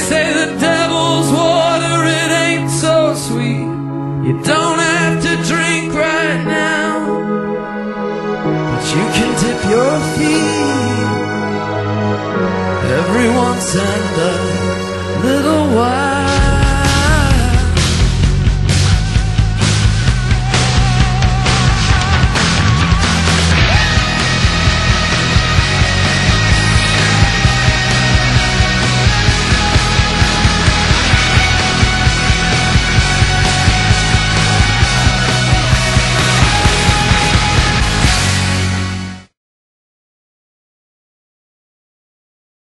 say the devil's water, it ain't so sweet. You don't have to drink right now, but you can dip your feet every once and a little while.